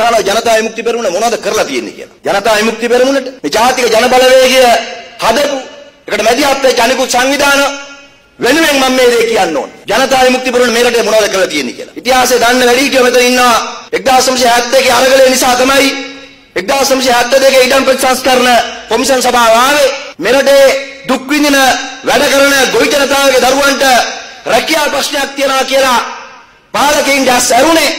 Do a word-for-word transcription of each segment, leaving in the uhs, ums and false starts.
කාලා ජනතා විමුක්ති පෙරමුණ මොනවද කරලා තියෙන්නේ කියලා. ජනතා විමුක්ති පෙරමුණට මේ ජාතික ජන බලවේගය හදපු එකට මැදිහත් වෙච්ච අනිකුත් සංවිධාන වෙනුවෙන් මම මේ දේ කියන්න ඕනේ. ජනතා විමුක්ති පෙරමුණ මේ රටේ මොනවද කරලා තියෙන්නේ කියලා. ඉතිහාසය දන්න වැඩි කම මෙතන ඉන්නවා එක්දාස් නවසිය හැත්තෑ ක අරගලේ නිසා තමයි එක්දාස් නවසිය හැත්තෑ දෙක ඉඩම් ප්‍රතිසංස්කරණ කොමිෂන් සභාව ආවේ. මෙරටේ දුක් විඳින වැඩ කරන ගොවි ජනතාවගේ දරුවන්ට රැකියා ප්‍රශ්නයක් තියනවා කියලා පාලකයන් දැස් ඇරුණේ.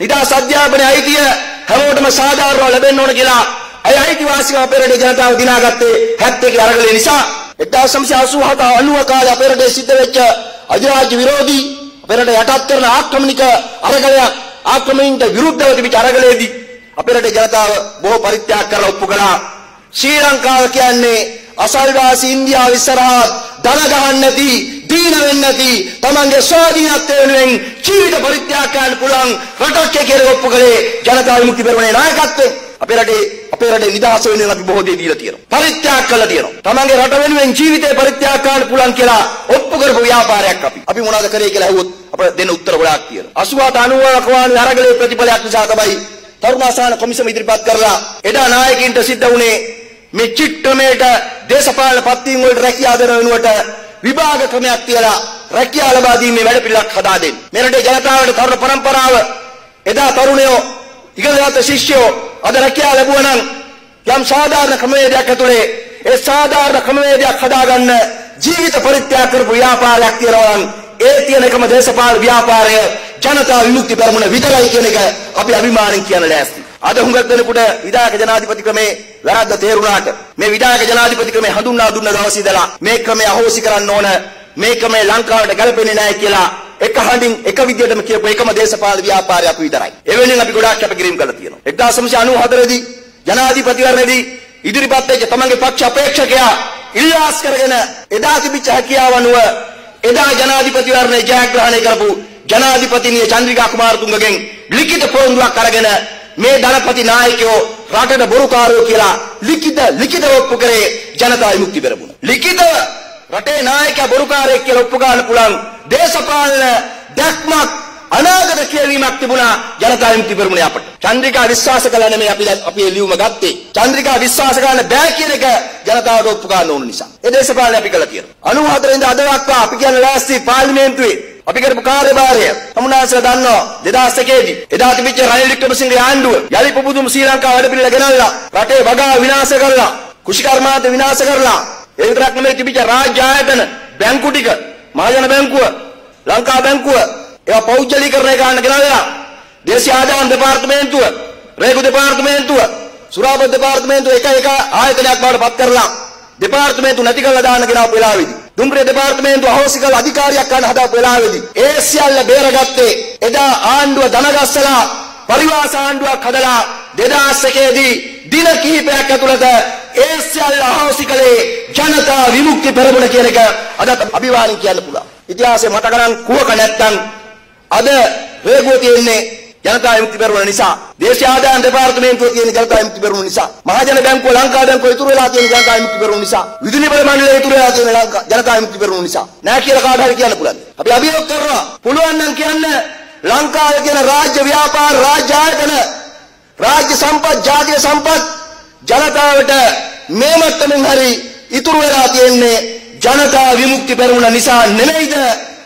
නිදහස් අධ්‍යාපනයේ අයිතිය හැමෝටම සාධාරණව ලැබෙන්න ඕන කියලා අය අයිතිවාසිකම් අපේ රටේ ජනතාව දිනාගත්තේ හැත්තෑ අරගලේ නිසා. එක්දාස් නවසිය අසූ හත අනූව කාලේ අපේ රටේ සිද්ධ වෙච්ච අධිරාජ්‍ය විරෝධී අපේ රටේ යටත් කරන ආක්‍රමණික අරගලයක් ආක්‍රමණින්ට විරුද්ධව තිබිච්ච අරගලයේදී අපේ රටේ ජනතාව බොහෝ පරිත්‍යාග කරලා ඔප්පු කළා. ශ්‍රී ලංකාව කියන්නේ අසල්වාසී ඉන්දියාව ඉස්සරහා දන ගහන්න නැති දීන වෙන්න නැති තමන්ගේ ස්වාධීනත්වය වෙනුවෙන් ජීවිත පරිත්‍යාග කරන්න පුළුවන් රටක් කියලා ඔප්පු කළේ ජනතා විමුක්ති පෙරමුණේ නායකත්වයෙන්. අපේ රටේ අපේ රටේ නිදහස වෙනුවෙන් අපි බොහෝ දේ දීලා තියෙනවා, පරිත්‍යාග කළා තියෙනවා. තමන්ගේ රට වෙනුවෙන් ජීවිතේ පරිත්‍යාග කරන්න පුළුවන් කියලා ඔප්පු කරපු ව්‍යාපාරයක් අපි අපි මොනවද කරේ කියලා අහුවොත් අපිට දෙන උත්තර ගොඩාක් තියෙනවා. අසූ අට අනූ කවාණු අරගලේ ප්‍රතිඵලයක් නිසා තමයි තරුණාසාන කොමිසම ඉදිරිපත් කරලා එදා නායකින්ට සිද්ධ වුණේ මේ චිත්‍රමේට දේශපාලන පත්වීම් වලට රැකියා දෙන වෙනුවට විභාග ක්‍රමයක් තියලා රැකියා ලබා දීමේ වැඩපිළිවෙලක් හදා දෙන්න. මේ රටේ ජනතාවට තරුණ පරම්පරාව එදා තරුණයෝ ඉගෙනගත් ශිෂ්‍යයෝ අද රැකියා ලැබුවා නම් යම් සාධාරණ ක්‍රමවේදයක් ඇතුලේ ඒ සාධාරණ ක්‍රමවේදයක් හදාගන්න ජීවිත පරිත්‍යාග කරපු ව්‍යාපාරයක් තියනවා නම් ඒ තියෙන එකම දේශපාලන ව්‍යාපාරය ජනතා විමුක්ති පෙරමුණ විතරයි කියන එක අපි අභිමානෙන් කියන්න ලෑස්තියි. අද හුඟක් දෙනෙකුට විධායක ජනාධිපති ක්‍රමේ වැරද්ද තේරුණාට මේ විධායක ජනාධිපති ක්‍රමේ හඳුන්වා දුන්න දවසේ ඉඳලා මේ ක්‍රමය අහෝසි කරන්න ඕන, මේ ක්‍රමය ලංකාවට ගැලපෙන්නේ නැහැ කියලා එක හඳින් එක විදියටම කියපු එකම දේශපාලන ව්‍යාපාරය අපි විතරයි. එවෙනින් අපි ගොඩාක් කැපකිරීම කළා තියෙනවා. එක්දාස් නවසිය අනූ හතරේ දී ජනාධිපතිවරණදී ඉදිරිපත් වෙච්ච තමන්ගේ පක්ෂ අපේක්ෂකයා ඉල්ලාස් කරගෙන එදා තිබිච්ච හැකියාව අනුව එදා ජනාධිපතිවරණයේ ජයග්‍රහණය කරපු ජනාධිපතිනිය චන්ද්‍රිකා කුමාරතුංගගෙන් ලිඛිත පොරොන්දුවක් අරගෙන මේ ධනපති නායකයෝ රටට බොරුකාරයෝ කියලා ලිඛිත ලිඛිත ඔප්පු කරේ ජනතා විමුක්ති පෙරමුණ. ලිඛිත රටේ නායකයා බොරුකාරයෙක් කියලා ඔප්පු ගන්න පුළුවන් දේශපාලන දැක්මක් අනාගත කියවීමක් තිබුණා ජනතා විමුක්ති පෙරමුණේ අපට. චන්ද්‍රිකා විශ්වාස කළා නෙමෙයි අපි අපි ඒ ලියුම ගත්තේ. චන්ද්‍රිකා විශ්වාස කරන්න බෑ කියන එක ජනතාවට ඔප්පු ගන්න ඕන නිසා. ඒ දේශපාලනය අපි කළා තියෙනවා. අනූ හතරේ ඉඳන් අද දක්වා අපි කියන ලෑස්ති පාර්ලිමේන්තුවේ අපි කරපු කාර්යභාරය තමුනාසලා දන්නවා. දෙදාස් එකේ දී එදා තිබිච්ච රනිල් වික්‍රමසිංහගේ ආණ්ඩුව යලි පුබුදුම ශ්‍රී ලංකාව වැඩපිළිවෙල ගෙනල්ලා රටේ වගා විනාශ කරලා කුෂිකර්මාන්ත විනාශ කරලා ඒ විතරක් නෙමෙයි තිබිච්ච රාජ්‍ය ආයතන බැංකු ටික මහජන බැංකුව ලංකා බැංකුව ඒවා පෞද්ගලීකරණය කරන්න ගෙනල්ලා දේශීය ආදායම් දෙපාර්තමේන්තුව රේගු දෙපාර්තමේන්තුව සුරාබත් දෙපාර්තමේන්තුව එක එක ආයතනයක් බවට පත් කරලා දෙපාර්තමේන්තු නැති කරලා දාන්න ගෙනාපු වෙලාවේදී දුම්රිය දෙපාර්තමේන්තුව අහෝසිකල් අධිකාරියක් ගන්න හදාපු වෙලාවේදී ඒ සියල්ල බේරගත්තේ එදා ආණ්ඩුව දනගස්සලා පරිවාස ආණ්ඩුවක් හදලා දෙදාස් එකේ දී දින කිහිපයක් ඇතුළත ඒ සියල්ල අහෝසිකලේ ජනතා විමුක්ති පෙරමුණ කියන එක අද අභිමානෙන් කියන්න පුළුවන්. ඉතිහාසයේ මතකනම් කුවක නැත්තම් අද වේගුව තියෙන්නේ ජනතා විමුක්ති පෙරමුණ නිසා. දේශීය ආදායම් දෙපාර්තමේන්තුව තියෙන ජනතා විමුක්ති පෙරමුණ නිසා. මහජන බැංකුව ලංකා බැංකුව ඉතුරු වෙලා තියෙන ජනතා විමුක්ති පෙරමුණ නිසා. විදුලි බල මණ්ඩලය ඉතුරු වෙලා තියෙන ලංකා ජනතා විමුක්ති පෙරමුණ නිසා. නෑ කියලා කාට හරි කියන්න පුළුවන්. අපි අභියෝග කරනවා. පුළුවන් නම් කියන්න ලංකාවේ තියෙන රාජ්‍ය ව්‍යාපාර, රාජ්‍ය ආයතන, රාජ්‍ය සම්පත්, ජාතික සම්පත් ජනතාවට මේ මට්ටමින් හරි ඉතුරු වෙලා තියෙන්නේ ජනතා විමුක්ති පෙරමුණ නිසා නෙමෙයිද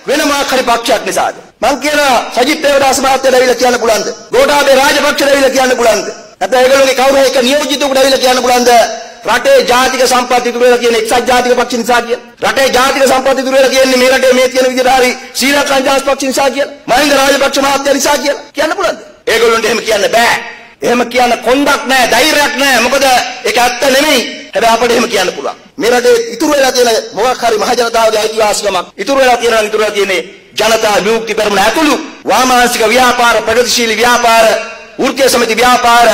වෙන මාකරි පක්ෂයක් නිසාද? මං කියනවා සජිත් ප්‍රේමදාස මහත්තයාට ඇවිල්ලා කියන්න පුළුවන්ද? ගෝඨාභය රාජපක්ෂට ඇවිල්ලා කියන්න පුළුවන්ද? නැත්නම් ඒගොල්ලෝගේ කවුරු හරි එක නියෝජිතයෙකුට ඇවිල්ලා කියන්න පුළුවන්ද? රටේ ජාතික සම්පත් ඉතුරු වෙලා කියන එක්සත් ජාතික පක්ෂ නිසා කියලා. රටේ ජාතික සම්පත් ඉතුරු වෙලා කියන්නේ මේ රටේ මේ තියෙන විදිහට හරි ශ්‍රී ලංකා ජාතික පක්ෂ නිසා කියලා. මහින්ද රාජපක්ෂ මහත්තයා නිසා කියලා කියන්න පුළුවන්ද? ඒගොල්ලොන්ට එහෙම කියන්න බෑ. එහෙම කියන්න කොන්දක් නෑ, ධෛර්යයක් නෑ. මොකද ඒක ඇත්ත නෙමෙයි. හැබැයි අපිට එහෙම කියන්න පුළුවන්. මේ රටේ ඉතුරු වෙලා තියෙන මොකක් හරි මහ ජනතාවගේ අයිතිවාසිකමක් ඉතුරු වෙලා තියෙනවා නම් ඉතුරු වෙලා තියෙන්නේ ජනතා විමුක්ති පෙරමුණ ඇතුළු වාමාංශික ව්‍යාපාර, ප්‍රගතිශීලී ව්‍යාපාර, වෘත්තීය සමිති ව්‍යාපාර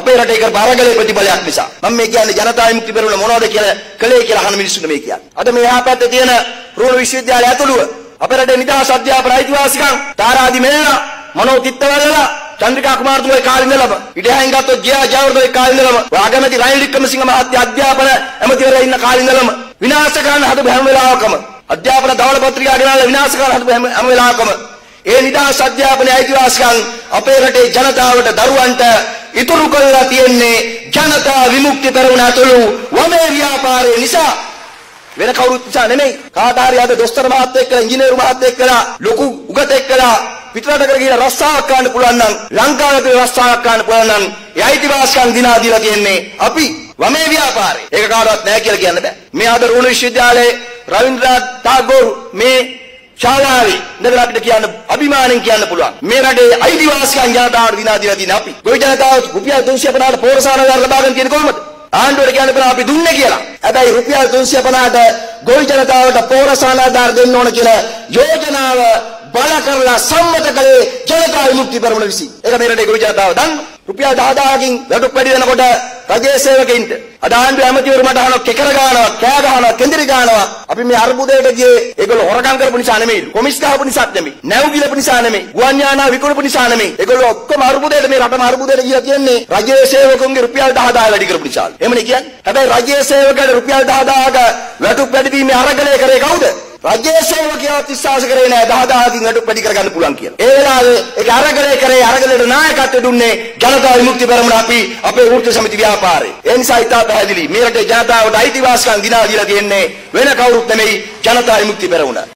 අපේ රටේ කරපු අරගලේ ප්‍රතිඵලයක් නිසා. මම මේ කියන්නේ ජනතා විමුක්ති පෙරමුණ මොනවද කියලා කලේ කියලා අහන මිනිස්සුන්ට මේ කියන්නේ. අද මේ යහපැත්තේ තියෙන රුවන විශ්වවිද්‍යාලය ඇතුළුව අපේ රටේ නිදහස් අධ්‍යාපන අයිතිවාසිකම් තාරාදි මේලා, මනෝ තිත්තවලලා, චන්ද්‍රිකා කුමාරතුංගගේ කාලේ ඉඳලම ඉඩහැන් ගත්තොත් ජයා ජයවර්ධනගේ කාලේ ඉඳලම වාගමති රනිල් වික්‍රමසිංහ මහත්තයා අධ්‍යාපන ඇමතිවරයා ඉන්න කාලේ ඉඳලම විනාශ කරන්න හදපු හැම වෙලාවකම අධ්‍යාපන දවල පත්‍රිකා ගෙනල්ලා විනාශ කරන්න හදපු හැම වෙලාවකම ඒ නිදාස් අධ්‍යාපනය අයිතිවාසිකම් අපේ රටේ ජනතාවට දරුවන්ට ඉතුරු කරලා තියෙන්නේ ජනතා විමුක්ති පෙරමුණතුළු වමේ ව්‍යාපාරේ නිසා වෙන කවුරුත් නිසා නෙමෙයි. කාට හරි අද දොස්තර මහත්තයෙක් එක්කලා ඉංජිනේරු මහත්තයෙක් එක්කලා ලොකු උගතෙක් එක්කලා පිටරටකට ගිහිලා රස්සාවක් ගන්න පුළුවන් නම් ලංකාවට රස්සාවක් ගන්න පුළුවන් නම් ඒ අයිතිවාසිකම් දිනා දීලා තියන්නේ අපි වමේ ව්‍යාපාරේ. ඒක කාටවත් නැහැ කියලා කියන්න බෑ. මේ ආද රුණ විශ්වවිද්‍යාලයේ රවීන්ද්‍රනාත් ටාගෝර් මේ Chalavi, never had the Kiana Abiman and Kiana Pula. Mirade, Idivaska and Yadar Vinadina Dinapi. Go to the house, Rupia Dunsiapana, Porsana, Labakan Kirkoma, and the Kanapa Dunakila. At I Rupia Dunsiapana, go to the house, the Porsana, Darden Nonakila, Yojana, Balakala, Samataka, Janaka, Mukti Permanency. Every day go to the house, Rupia Dadaking, the Dupedia Nabota, Kajesa Kint. Adan amateur Madana, Kekaragana, Kagana, Kendrigana, Abimi Arbude, Ego Horakan Punisanami, Komiska Punisatami, Navila Punisanami, Guanyana, Vikur Punisanami, Ego, come Arbude, Mirata Arbude, Yatene, Raja Seva Kung Rupia Dada, Ladikur Punisal. Emilian, have a Raja Seva Rupia Dada, Latu Pedi Miharaka Karekaude, Raja Seva Kiati Sasakarena, Dada, Natu Pedikaran Pulanki, Era, Karakare, Aragale, Naka Dune, Janata Mukti Paramrapi, Ape Samitia Pari, Insight. Mirate Janata, Daiti Vaskan Dina Dina Dine, Venakau Teme, Janata Mukti Peruna.